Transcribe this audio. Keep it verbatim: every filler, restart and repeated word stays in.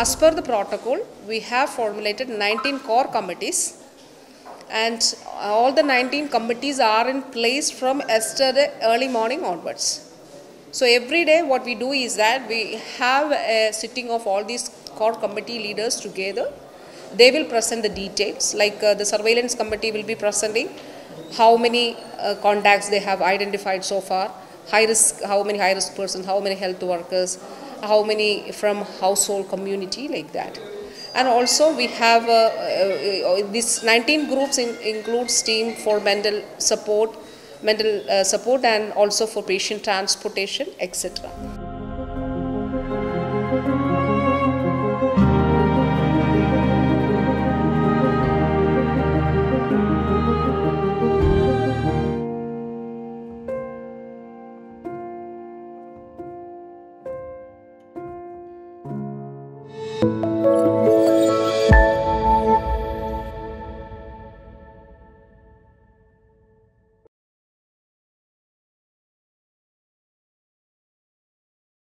As per the protocol, we have formulated nineteen core committees, and all the nineteen committees are in place from yesterday early morning onwards. So every day what we do is that we have a sitting of all these core committee leaders together. They will present the details, like uh, the surveillance committee will be presenting how many uh, contacts they have identified so far, high risk, how many high risk persons, how many health workers, how many from household community, like that. And also we have uh, uh, these nineteen groups in, includes team for mental support, mental uh, support and also for patient transportation, et cetera